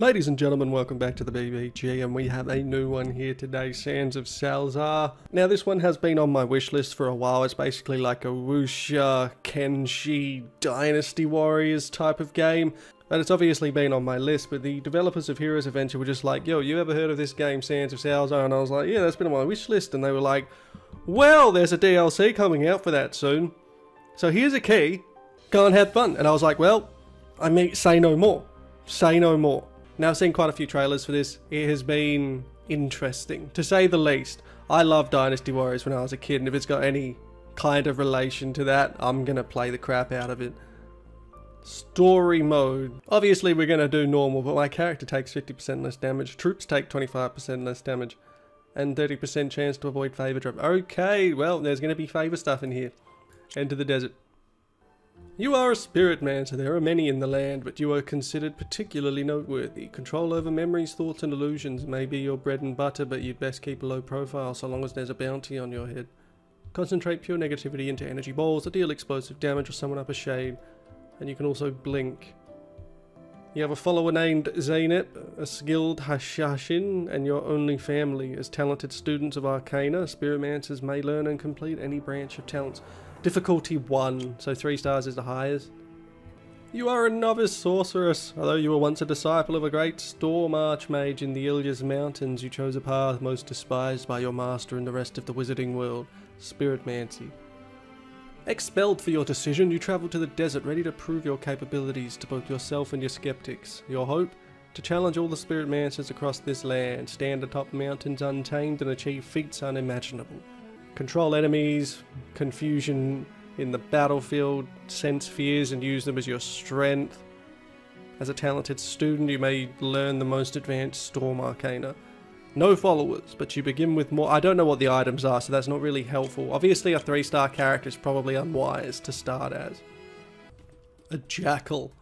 Ladies and gentlemen, welcome back to the BBG, and we have a new one here today, Sands of Salzaar. Now this one has been on my wish list for a while. It's basically like a Wuxia, Kenshi, Dynasty Warriors type of game. And it's obviously been on my list, but the developers of Heroes Adventure were just like, yo, you ever heard of this game, Sands of Salzaar? And I was like, yeah, that's been on my wish list. And they were like, well, there's a DLC coming out for that soon. So here's a key, go and have fun. And I was like, well, I mean, say no more, say no more. Now, I've seen quite a few trailers for this. It has been interesting, to say the least. I loved Dynasty Warriors when I was a kid, and if it's got any kind of relation to that, I'm gonna play the crap out of it. Story mode. Obviously, we're gonna do normal, but my character takes 50% less damage, troops take 25% less damage, and 30% chance to avoid favor drop. Okay, well, there's gonna be favor stuff in here. Enter the desert. You are a spirit man, so there are many in the land, but you are considered particularly noteworthy. Control over memories, thoughts, and illusions may be your bread and butter, but you'd best keep a low profile so long as there's a bounty on your head. Concentrate pure negativity into energy balls that deal explosive damage or summon up a shade, and you can also blink. You have a follower named Zaynep, a skilled Hashashin, and your only family. As talented students of Arcana, Spiritmancers may learn and complete any branch of talents. Difficulty 1, so 3 stars is the highest. You are a novice sorceress. Although you were once a disciple of a great storm archmage in the Ilyas Mountains, you chose a path most despised by your master and the rest of the wizarding world, Spirit Mancy. Expelled for your decision, you travel to the desert ready to prove your capabilities to both yourself and your skeptics. Your hope? To challenge all the Spirit Mancers across this land, stand atop mountains untamed and achieve feats unimaginable. Control enemies, confusion in the battlefield, sense fears and use them as your strength. As a talented student, you may learn the most advanced Storm Arcana. No followers, but you begin with more. I don't know what the items are, so that's not really helpful. Obviously, a 3-star character is probably unwise to start as. A jackal.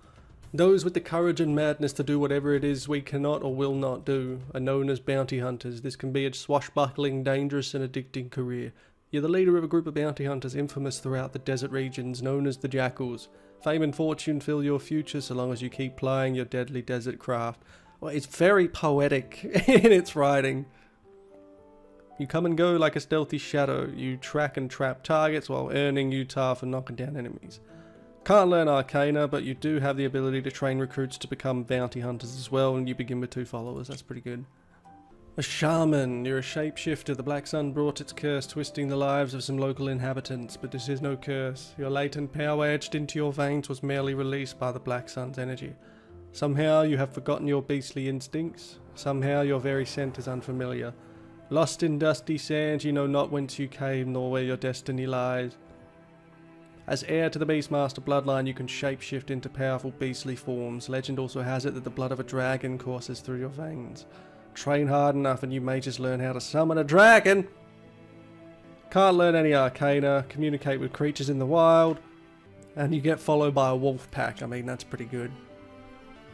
Those with the courage and madness to do whatever it is we cannot or will not do are known as bounty hunters. This can be a swashbuckling, dangerous and addicting career. You're the leader of a group of bounty hunters infamous throughout the desert regions known as the Jackals. Fame and fortune fill your future so long as you keep plying your deadly desert craft. Well, it's very poetic in its writing. You come and go like a stealthy shadow. You track and trap targets while earning Utar for knocking down enemies. Can't learn Arcana, but you do have the ability to train recruits to become bounty hunters as well, and you begin with 2 followers. That's pretty good. A shaman. You're a shapeshifter. The Black Sun brought its curse, twisting the lives of some local inhabitants, but this is no curse. Your latent power etched into your veins was merely released by the Black Sun's energy. Somehow you have forgotten your beastly instincts. Somehow your very scent is unfamiliar. Lost in dusty sands, you know not whence you came, nor where your destiny lies. As heir to the Beastmaster bloodline, you can shapeshift into powerful beastly forms. Legend also has it that the blood of a dragon courses through your veins. Train hard enough and you may just learn how to summon a dragon! Can't learn any Arcana, communicate with creatures in the wild, and you get followed by a wolf pack. I mean, that's pretty good.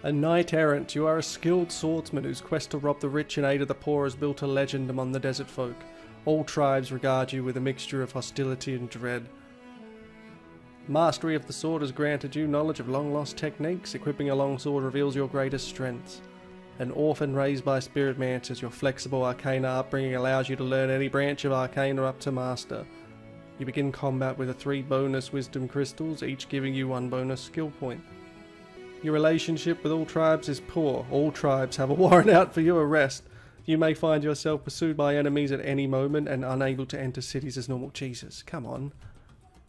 A knight errant. You are a skilled swordsman whose quest to rob the rich and aid of the poor has built a legend among the desert folk. All tribes regard you with a mixture of hostility and dread. Mastery of the sword has granted you knowledge of long-lost techniques. Equipping a long sword reveals your greatest strengths. An orphan raised by Spirit Mancers, your flexible Arcana upbringing allows you to learn any branch of Arcana up to Master. You begin combat with 3 bonus Wisdom Crystals, each giving you 1 bonus skill point. Your relationship with all tribes is poor. All tribes have a warrant out for your arrest. You may find yourself pursued by enemies at any moment and unable to enter cities as normal. Jesus, come on.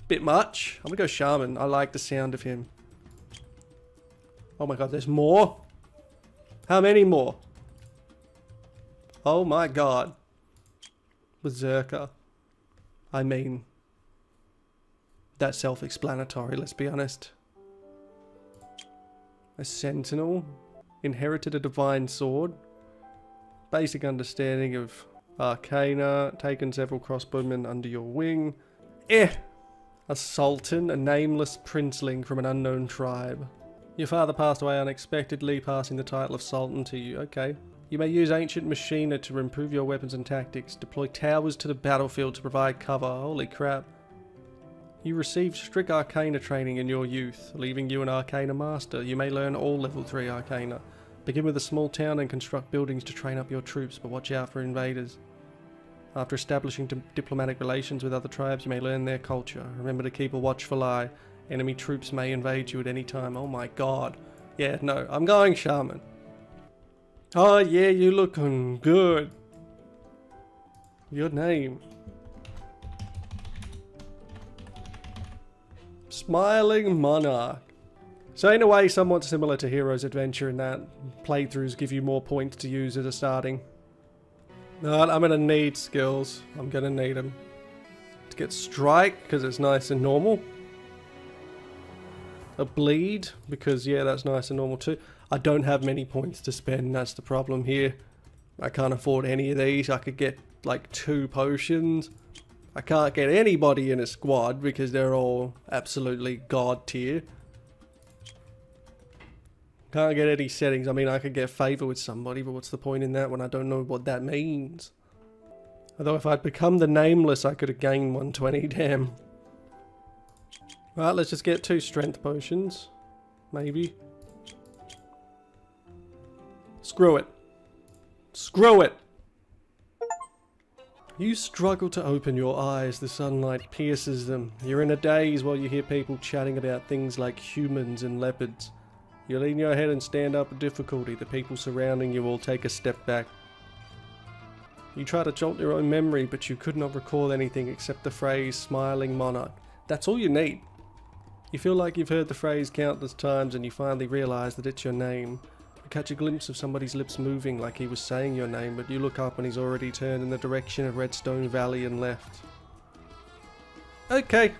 Bit much. I'm gonna go shaman. I like the sound of him. Oh my god, there's more? How many more? Oh my god. Berserker. I mean, that's self-explanatory, let's be honest. A sentinel. Inherited a divine sword. Basic understanding of Arcana. Taken several crossbowmen under your wing. A sultan, a nameless princeling from an unknown tribe. Your father passed away unexpectedly, passing the title of sultan to you. Okay. You may use ancient machina to improve your weapons and tactics. Deploy towers to the battlefield to provide cover. Holy crap. You received strict Arcana training in your youth, leaving you an Arcana master. You may learn all level 3 Arcana. Begin with a small town and construct buildings to train up your troops, but watch out for invaders. After establishing diplomatic relations with other tribes, you may learn their culture. Remember to keep a watch for Lai. Enemy troops may invade you at any time. Oh my god. Yeah, no, I'm going shaman. Oh yeah, you looking good. Your name. Smiling Monarch. So in a way, somewhat similar to Heroes Adventure in that playthroughs give you more points to use as a starting. I'm going to need skills. I'm going to need them. To get strike, because it's nice and normal. A bleed, because yeah, that's nice and normal too. I don't have many points to spend, that's the problem here. I can't afford any of these. I could get like 2 potions. I can't get anybody in a squad because they're all absolutely god tier. Can't get any settings. I mean, I could get favor with somebody, but what's the point in that when I don't know what that means? Although if I'd become the Nameless, I could have gained 120, damn. Right, let's just get 2 strength potions. Maybe. Screw it. Screw it! You struggle to open your eyes. The sunlight pierces them. You're in a daze while you hear people chatting about things like humans and leopards. You lean your head and stand up with difficulty. The people surrounding you all take a step back. You try to jolt your own memory, but you could not recall anything except the phrase, Smiling Monarch. That's all you need. You feel like you've heard the phrase countless times and you finally realise that it's your name. You catch a glimpse of somebody's lips moving like he was saying your name, but you look up and he's already turned in the direction of Redstone Valley and left. Okay.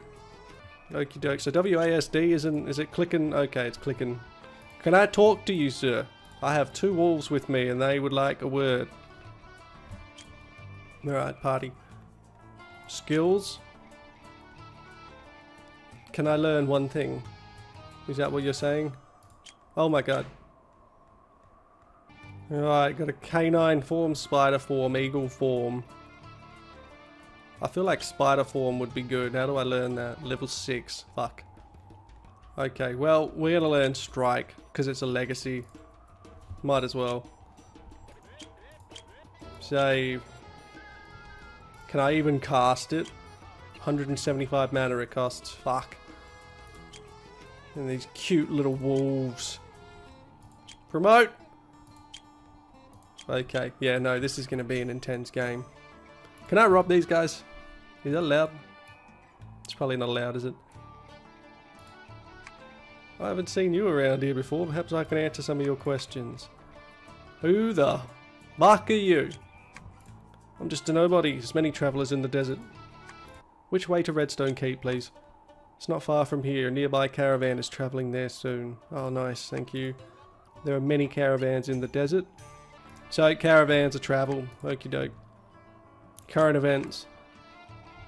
Okie doke. So WASD isn't... is it clicking? Okay, it's clicking. Can I talk to you, sir? I have 2 wolves with me and they would like a word. Alright, party. Skills. Can I learn one thing? Is that what you're saying? Oh my god. Alright, got a canine form, spider form, eagle form. I feel like spider form would be good. How do I learn that? Level 6. Fuck. Okay, well, we're gonna learn strike because it's a legacy. Might as well. Save. Can I even cast it? 175 mana it costs. Fuck. And these cute little wolves. Promote. Okay, yeah, no, this is gonna be an intense game. Can I rob these guys? Is that allowed? It's probably not allowed, is it? I haven't seen you around here before. Perhaps I can answer some of your questions. Who the fuck are you? I'm just a nobody. There's many travellers in the desert. Which way to Redstone Keep, please? It's not far from here. A nearby caravan is travelling there soon. Oh, nice. Thank you. There are many caravans in the desert. So, caravans are travel. Okie doke. Current events.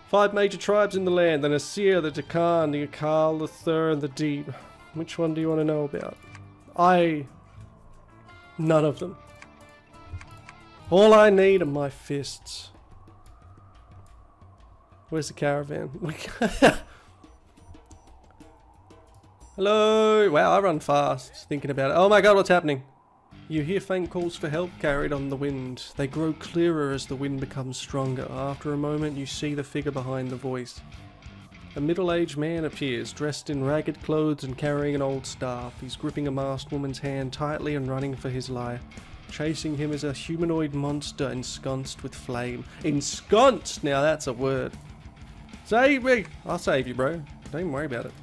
5 major tribes in the land. The Nasir, the Dakan, the Akal, the Thur, and the Deep. Which one do you want to know about? None of them. All I need are my fists. Where's the caravan? Hello! Wow, I run fast thinking about it. Oh my god, what's happening? You hear faint calls for help carried on the wind. They grow clearer as the wind becomes stronger. After a moment, you see the figure behind the voice. A middle-aged man appears, dressed in ragged clothes and carrying an old staff. He's gripping a masked woman's hand tightly and running for his life. Chasing him is a humanoid monster ensconced with flame. Ensconced! Now that's a word. Save me! I'll save you, bro. Don't even worry about it.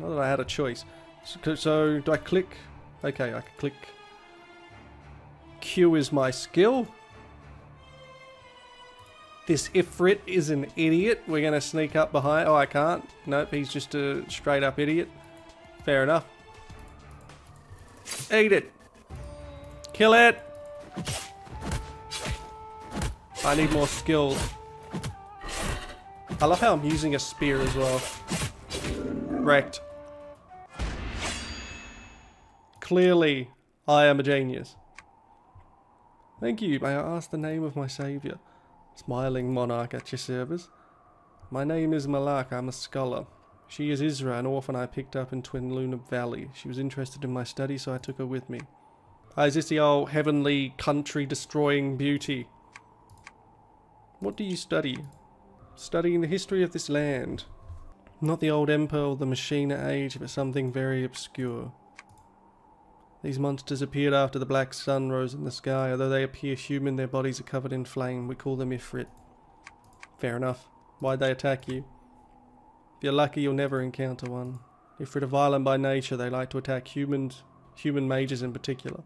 Not that I had a choice. So do I click? Okay, I can click. Q is my skill. This Ifrit is an idiot. We're going to sneak up behind... Oh, I can't. Nope, he's just a straight-up idiot. Fair enough. Eat it. Kill it. I need more skills. I love how I'm using a spear as well. Wrecked. Clearly, I am a genius. Thank you. May I ask the name of my saviour? Smiling Monarch at your service. My name is Malak, I'm a scholar. She is Isra, an orphan I picked up in Twin Luna Valley. She was interested in my study, so I took her with me. Is this the old heavenly country destroying beauty? What do you study? Studying the history of this land. Not the old Emperor or the Machina age, but something very obscure. These monsters appeared after the black sun rose in the sky. Although they appear human, their bodies are covered in flame. We call them Ifrit. Fair enough. Why'd they attack you? If you're lucky, you'll never encounter one. Ifrit are violent by nature. They like to attack humans, human mages in particular.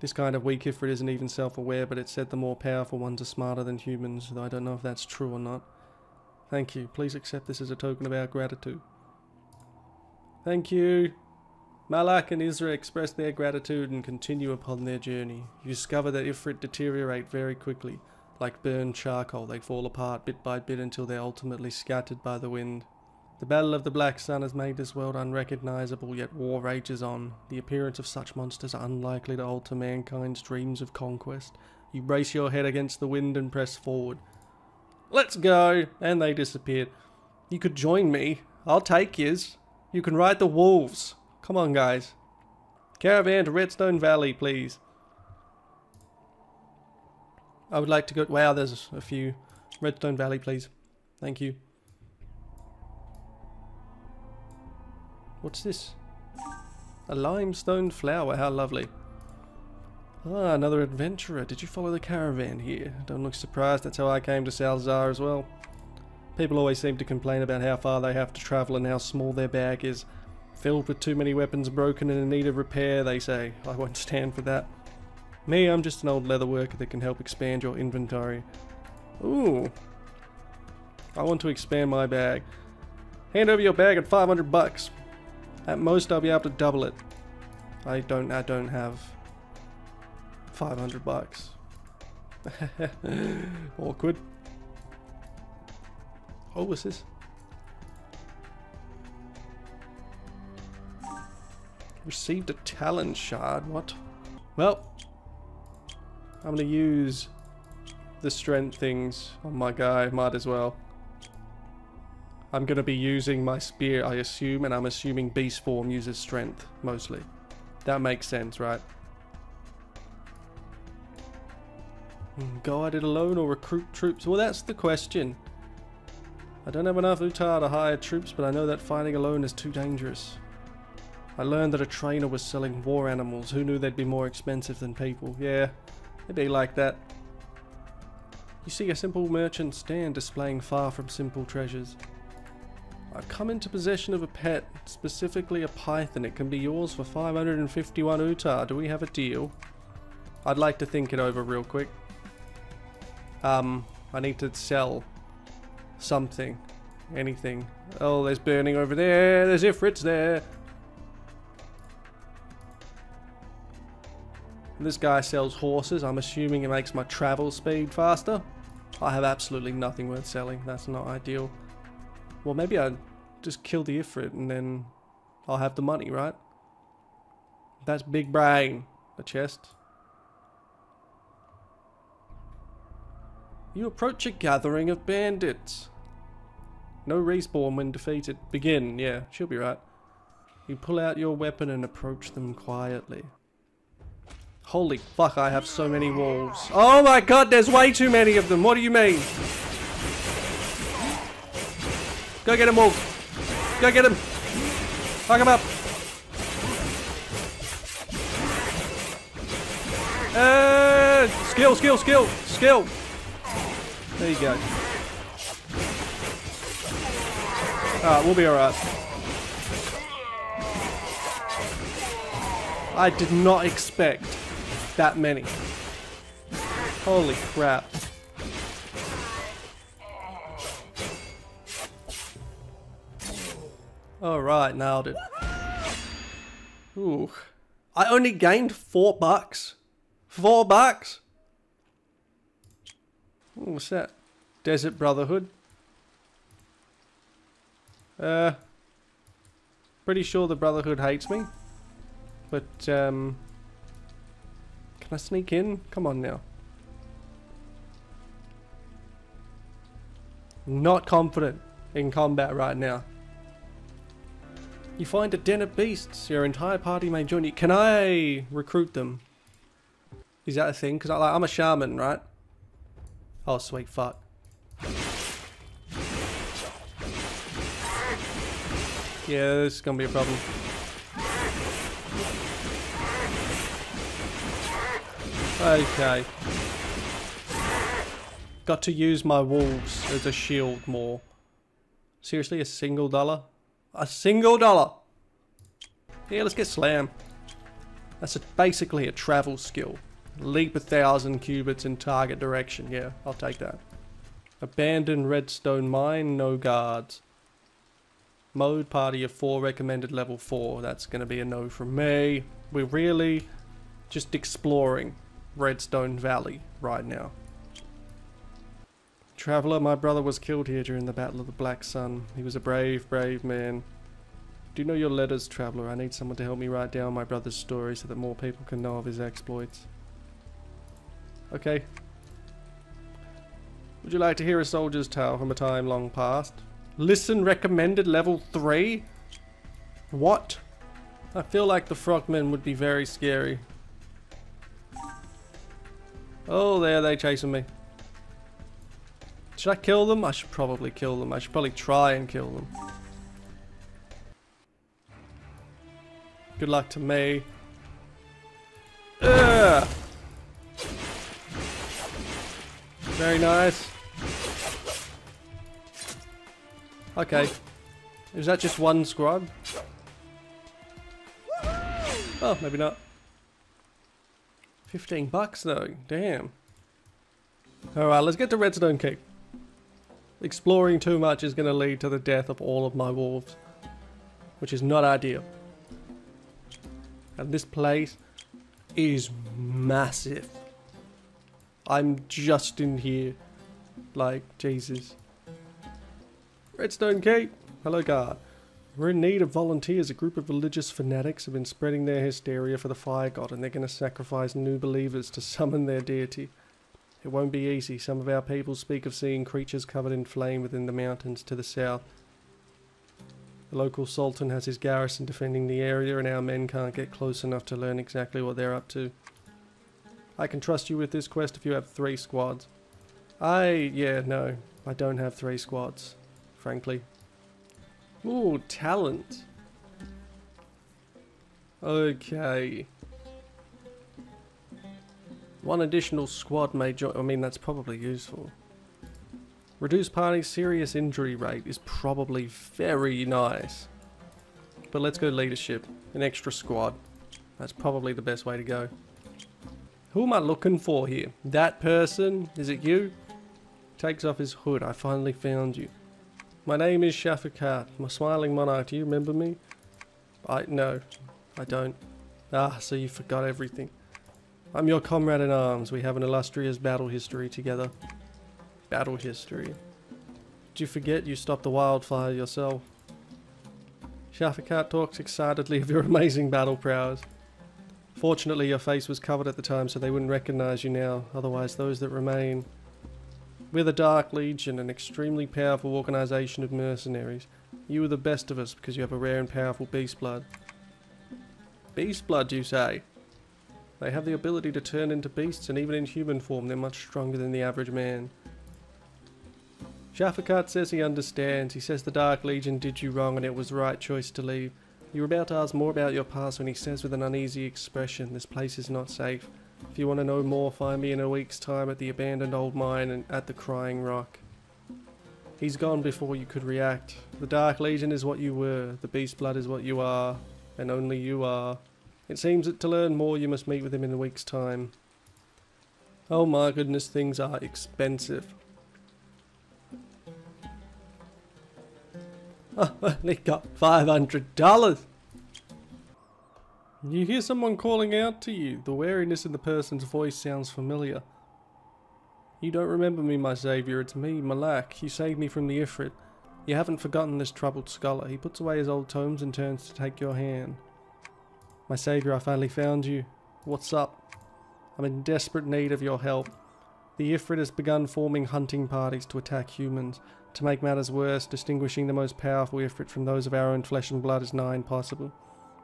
This kind of weak Ifrit isn't even self-aware, but it's said the more powerful ones are smarter than humans, though I don't know if that's true or not. Thank you. Please accept this as a token of our gratitude. Thank you. Malak and Isra express their gratitude and continue upon their journey. You discover that Ifrit deteriorate very quickly. Like burned charcoal, they fall apart bit by bit until they're ultimately scattered by the wind. The Battle of the Black Sun has made this world unrecognizable, yet war rages on. The appearance of such monsters are unlikely to alter mankind's dreams of conquest. You brace your head against the wind and press forward. Let's go! And they disappeared. You could join me. I'll take yous. You can ride the wolves. Come on, guys. Caravan to Redstone Valley, please. I would like to go... Wow, there's a few. Redstone Valley, please. Thank you. What's this? A limestone flower. How lovely. Ah, another adventurer. Did you follow the caravan here? Don't look surprised. That's how I came to Salzaar as well. People always seem to complain about how far they have to travel and how small their bag is. Filled with too many weapons, broken and in need of repair, they say. I won't stand for that. Me, I'm just an old leather worker that can help expand your inventory. Ooh. I want to expand my bag. Hand over your bag at 500 bucks. At most, I'll be able to double it. I don't have 500 bucks. Awkward. Oh, what's this? Received a talon shard, what? Well, I'm gonna use the strength things on my guy, might as well. I'm gonna be using my spear, I assume, and I'm assuming beast form uses strength, mostly. That makes sense, right? Guide it alone or recruit troops? Well, that's the question. I don't have enough Utar to hire troops, but I know that fighting alone is too dangerous. I learned that a trainer was selling war animals. Who knew they'd be more expensive than people? Yeah, it'd be like that. You see a simple merchant stand displaying far from simple treasures. I've come into possession of a pet, specifically a python. It can be yours for 551 Utar. Do we have a deal? I'd like to think it over real quick. I need to sell something. Anything. Oh, there's burning over there. There's Ifrits there. This guy sells horses. I'm assuming it makes my travel speed faster. I have absolutely nothing worth selling. That's not ideal. Well, maybe I just kill the Ifrit and then I'll have the money, right? That's big brain. A chest. You approach a gathering of bandits. No respawn when defeated. Begin. Yeah, she'll be right. You pull out your weapon and approach them quietly. Holy fuck, I have so many wolves. Oh my god, there's way too many of them. What do you mean? Go get him, wolf. Go get him. Fuck him up. Skill, skill, skill, skill. There you go. Alright, we'll be alright. I did not expect that many. Holy crap. Alright, nailed it. Ooh. I only gained 4 bucks. 4 bucks? Ooh, what's that? Desert Brotherhood. Pretty sure the Brotherhood hates me. But, can I sneak in? Come on now. Not confident in combat right now. You find a den of beasts. Your entire party may join you. Can I recruit them? Is that a thing? Because I'm a shaman, right? Oh, sweet fuck. Yeah, this is going to be a problem. Okay. Got to use my wolves as a shield more. Seriously, $1? $1! Yeah, let's get slam. That's basically a travel skill. Leap 1,000 cubits in target direction. Yeah, I'll take that. Abandon redstone mine, no guards. Mode party of 4 recommended level 4. That's going to be a no from me. We're really just exploring Redstone Valley right now. Traveller, my brother was killed here during the Battle of the Black Sun. He was a brave, brave man. Do you know your letters, Traveller? I need someone to help me write down my brother's story so that more people can know of his exploits. Okay. Would you like to hear a soldier's tale from a time long past? Listen recommended level 3? What? I feel like the frogmen would be very scary. Oh, there they chasing me. Should I kill them? I should probably kill them. I should probably try and kill them. Good luck to me. Ugh! Very nice. Okay. Is that just one scribe? Oh, maybe not. $15 though. Damn. Alright, let's get to Redstone Keep. Exploring too much is going to lead to the death of all of my wolves, which is not ideal. And this place is massive. I'm just in here. Like, Jesus. Redstone Keep. Hello, guard. We're in need of volunteers. A group of religious fanatics have been spreading their hysteria for the fire god, and they're going to sacrifice new believers to summon their deity. It won't be easy. Some of our people speak of seeing creatures covered in flame within the mountains to the south. The local sultan has his garrison defending the area, and our men can't get close enough to learn exactly what they're up to. I can trust you with this quest if you have 3 squads. No, I don't have 3 squads, frankly. Ooh, talent. Okay. 1 additional squad may join. I mean, that's probably useful. Reduce party serious injury rate is probably very nice. But let's go leadership. An extra squad. That's probably the best way to go. Who am I looking for here? That person? Is it you? Takes off his hood. I finally found you. My name is Shafikart. My smiling monarch. Do you remember me? No, I don't. Ah, so you forgot everything. I'm your comrade in arms. We have an illustrious battle history together. Battle history. Did you forget you stopped the wildfire yourself? Shafikart talks excitedly of your amazing battle prowess. Fortunately, your face was covered at the time, so they wouldn't recognize you now. Otherwise, those that remain. We're the Dark Legion, an extremely powerful organization of mercenaries. You are the best of us because you have a rare and powerful Beast Blood. Beast Blood, you say? They have the ability to turn into beasts, and even in human form, they're much stronger than the average man. Shafikart says he understands. He says the Dark Legion did you wrong, and it was the right choice to leave. You were about to ask more about your past when he says with an uneasy expression, this place is not safe. If you want to know more, find me in a week's time at the abandoned old mine and at the Crying Rock. He's gone before you could react. The Dark Legion is what you were, the Beast Blood is what you are, and only you are. It seems that to learn more you must meet with him in a week's time. Oh my goodness, things are expensive. I only got $500. You hear someone calling out to you. The wariness in the person's voice sounds familiar. You don't remember me, my saviour. It's me, Malak. You saved me from the Ifrit. You haven't forgotten this troubled scholar. He puts away his old tomes and turns to take your hand. My saviour, I finally found you. What's up? I'm in desperate need of your help. The Ifrit has begun forming hunting parties to attack humans. To make matters worse, distinguishing the most powerful Ifrit from those of our own flesh and blood is nigh impossible.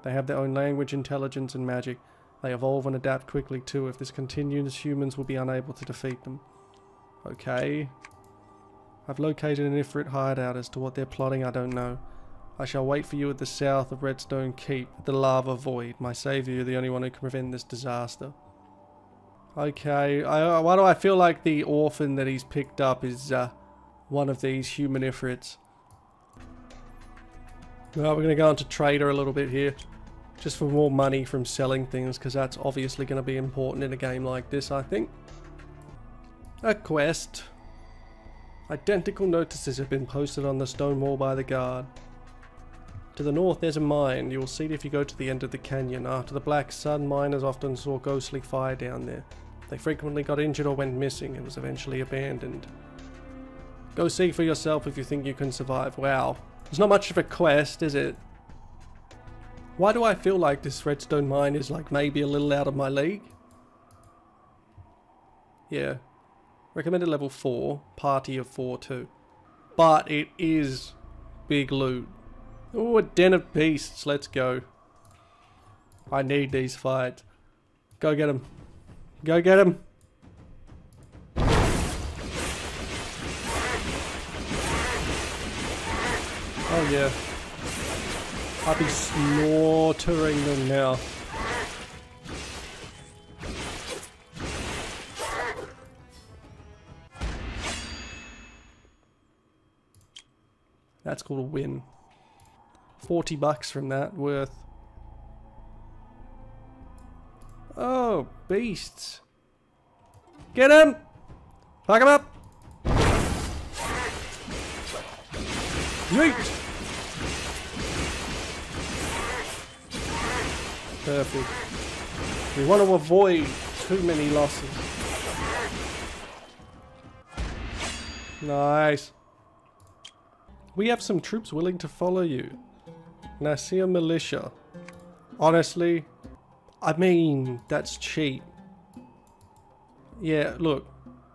They have their own language, intelligence, and magic. They evolve and adapt quickly too. If this continues, humans will be unable to defeat them. Okay. I've located an Ifrit hideout. As to what they're plotting, I don't know. I shall wait for you at the south of Redstone Keep, at the lava void. My savior, you're the only one who can prevent this disaster. Okay, why do I feel like the orphan that he's picked up is one of these human Ifrits? Well, we're going to go on to Trader a little bit here. Just for more money from selling things, because that's obviously going to be important in a game like this, I think. A quest. Identical notices have been posted on the stone wall by the guard. To the north there's a mine. You will see it if you go to the end of the canyon. After the Black Sun, miners often saw ghostly fire down there. They frequently got injured or went missing. It was eventually abandoned. Go see for yourself if you think you can survive. Wow. It's not much of a quest, is it? Why do I feel like this redstone mine is like maybe a little out of my league? Yeah. Recommended level 4. Party of 4 too. But it is big loot. Ooh, a den of beasts. Let's go. I need these fights. Go get them. Go get them. Oh yeah. I'll be slaughtering them now. That's called a win. 40 bucks from that worth. Oh, beasts. Get him! Pack him up! Yeet! Perfect. We want to avoid too many losses. Nice. We have some troops willing to follow you. Nasir Militia. Honestly, I mean, that's cheap. Yeah, look.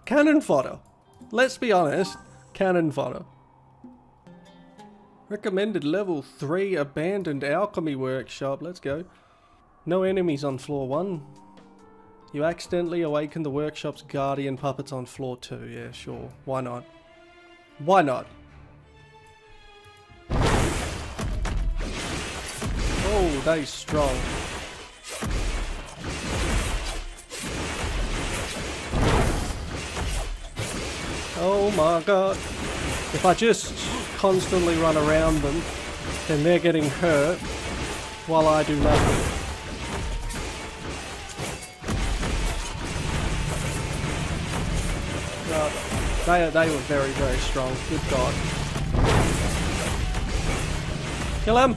Cannon fodder. Let's be honest. Cannon fodder. Recommended level 3 abandoned alchemy workshop. Let's go. No enemies on floor 1. You accidentally awaken the workshop's guardian puppets on floor 2. Yeah, sure. Why not? Why not? Oh, that is strong. Oh my god. If I just constantly run around them, then they're getting hurt while I do nothing. They were very, very strong. Good god. Kill him!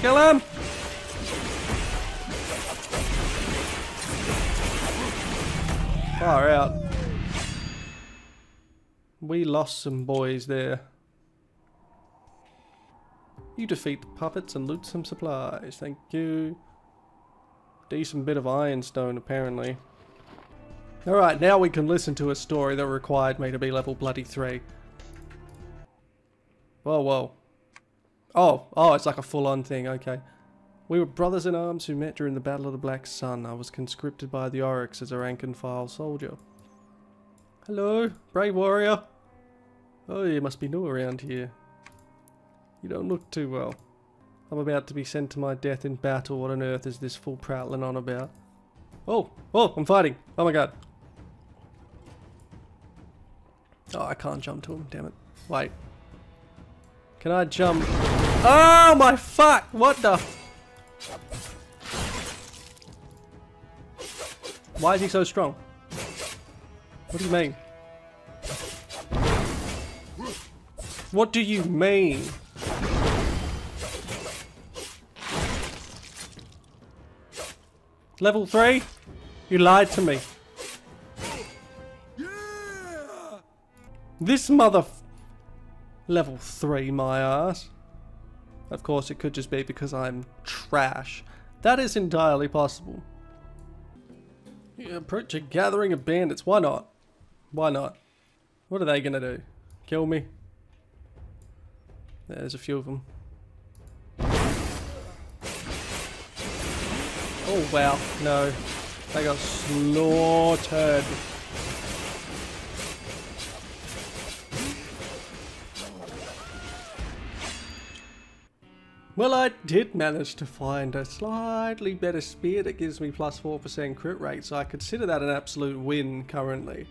Kill him! Far out. We lost some boys there. You defeat the puppets and loot some supplies. Thank you. Decent bit of ironstone, apparently. Alright, now we can listen to a story that required me to be level bloody 3. Whoa, whoa. Oh, it's like a full-on thing, okay. We were brothers in arms who met during the Battle of the Black Sun. I was conscripted by the Oryx as a rank-and-file soldier. Hello, brave warrior. Oh, you must be new around here. You don't look too well. I'm about to be sent to my death in battle. What on earth is this fool prattling on about? Oh, I'm fighting. Oh my god. Oh, I can't jump to him, damn it. Wait. Can I jump? Oh my fuck! What the? Why is he so strong? What do you mean? What do you mean? Level 3? You lied to me. This motherfucker. Level 3, my ass. Of course, it could just be because I'm trash. That is entirely possible. You approach a gathering of bandits. Why not? Why not? What are they gonna do? Kill me? There's a few of them. Oh well, no. They got slaughtered. Well, I did manage to find a slightly better spear that gives me plus 4% crit rate, so I consider that an absolute win currently.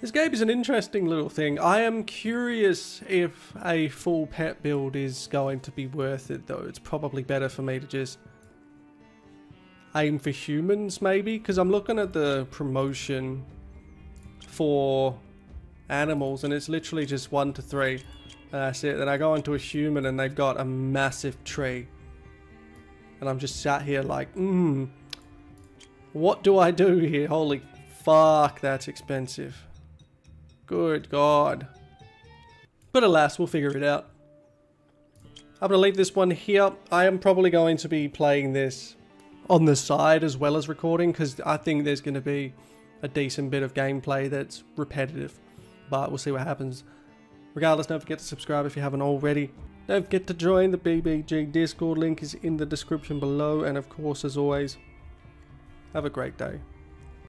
This game is an interesting little thing. I am curious if a full pet build is going to be worth it, though. It's probably better for me to just aim for humans, maybe, because I'm looking at the promotion for animals, and it's literally just 1 to 3. And that's it. Then I go into a human and they've got a massive tree. And I'm just sat here like, what do I do here? Holy fuck, that's expensive. Good God. But alas, we'll figure it out. I'm going to leave this one here. I am probably going to be playing this on the side as well as recording, because I think there's going to be a decent bit of gameplay that's repetitive. But we'll see what happens. Regardless, don't forget to subscribe if you haven't already. Don't forget to join the BBG Discord, link is in the description below, and of course, as always, have a great day.